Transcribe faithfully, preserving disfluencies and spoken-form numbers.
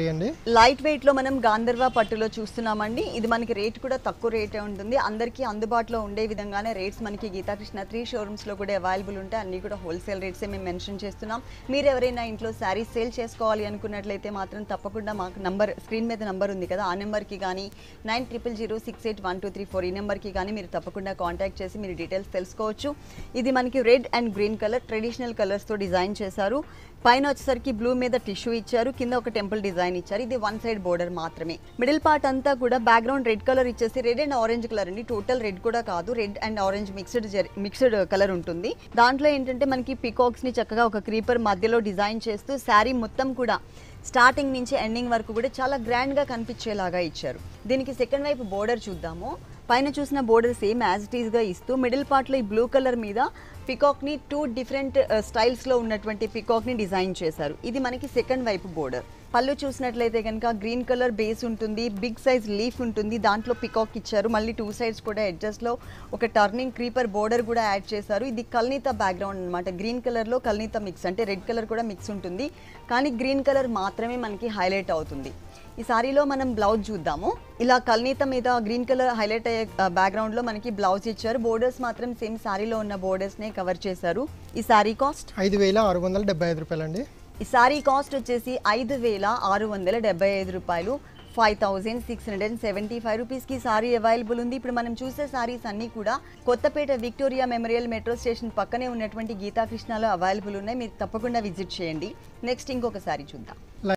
light weight लो मनम गांधर्व पट्टुलो चूस्तुन्नामंडी इदि मनकी rate कूडा तक्कुव रेटे उंटुंदी अंदरिकी अंदुबाटुलो ఉండే విధంగానే రేట్స్ మనకి గీతా కృష్ణ త్రీ షోరూమ్స్ లో కూడా అవైలబుల్ ఉంటాయి అన్ని కూడా హోల్సేల్ రేట్స్ ఏ మేము మెన్షన్ చేస్తున్నాం మీరు ఎవరైనా ఇంట్లో సారీస్ సేల్ చేసుకోవాలి అనుకున్నట్లయితే మాత్రం తప్పకుండా మాకు నంబర్ స్క్రీన్ మీద నంబర్ ఉంది కదా ఆ నంబర్ కి గాని nine triple zero six eight one two three four ఈ నంబర్ కి గాని మీరు తప్పకుండా కాంటాక్ట్ చేసి మీరు డీటెయల్స్ తెలుసుకోవచ్చు ఇది మనకి red and green colour traditional colours తో డిజైన్ చేశారు పైన వచ్చేసరికి బ్లూ మీద టిష్యూ ఇచ్చారు కింద ఒక టెంపుల్ డిజైన్ ఇచ్చారు ఇది వన్ సైడ్ బోర్డర్ మాత్రమే మిడిల్ పార్ట్ అంతా కూడా బ్యాక్ గ్రౌండ్ రెడ్ కలర్ ఇచ్చేసి రెడ్ అండ్ ఆరెంజ్ కలర్ అండి టోటల్ రెడ్ కూడా కాదు red and orange mixed mixed colour ఉంటుంది దాంట్లో ఏంటంటే మనకి పికాక్స్ ని చక్కగా ఒక క్రీపర్ మధ్యలో డిజైన్ చేస్తూ సారీ మొత్తం కూడా స్టార్టింగ్ నుంచి ఎండింగ్ వరకు కూడా చాలా గ్రాండ్ గా కనిపించేలాగా ఇచ్చారు దీనికి సెకండ్ వైపు బోర్డర్ చూద్దాము పైన చూసిన border same as it is గా ఇస్తూ మిడిల్ పార్ట్ లో ఈ బ్లూ కలర్ మీద పికాక్ ని టూ డిఫరెంట్ స్టైల్స్ లో ఉన్నటువంటి పికాక్ ని డిజైన్ చేశారు ఇది మనకి సెకండ్ వైపు బోర్డర్ పళ్ళు చూసినట్లయితే గనుక గ్రీన్ కలర్ బేస్ ఉంటుంది బిగ్ సైజ్ లీఫ్ ఉంటుంది దాంట్లో పికాక్ ఇచ్చారు మళ్ళీ టూ సైడ్స్ కూడా ఎడ్జెస్ లో ఒక టర్నింగ్ క్రీపర్ బోర్డర్ కూడా యాడ్ చేశారు ఇది కల్నీత బ్యాక్గ్రౌండ్ అనమాట గ్రీన్ కలర్ లో కల్నీత మిక్స్ అంటే రెడ్ కలర్ కూడా మిక్స్ ఉంటుంది కానీ గ్రీన్ కలర్ మాత్రమే మనకి హైలైట్ అవుతుంది ఈ సారీలో మనం బ్లౌజ్ చూద్దాము ఇలా కల్నీత మీద గ్రీన్ కలర్ హైలైట్ అయ్యే బ్యాక్గ్రౌండ్ లో మనకి బ్లౌజ్ ఇచ్చారు బోర్డర్స్ మాత్రం సేమ్ సారీలో ఉన్న బోర్డర్స్ నే కవర్ చేశారు ఈ సారీ కాస్ట్ ఐదు వేల ఆరు వందల డెబ్బై ఐదు రూపాయలు అండి ఈ సారీ కాస్ట్ వచ్చేసి ఐదు వేల ఆరు వందల డెబ్బై ఐదు రూపాయలు five thousand six hundred seventy five rupees की सारी अवैलबल ఉంది ఇప్పుడు మనం చూసే సారీస్ అన్ని కూడా Kothapet Victoria Memorial metro station పక్కనే ఉన్నటువంటి గీతా కృష్ణాలో अवैलबल ఉన్నాయి మీరు తప్పకుండా విజిట్ చేయండి నెక్స్ట్ ఇంకొక సారీ చూద్దాం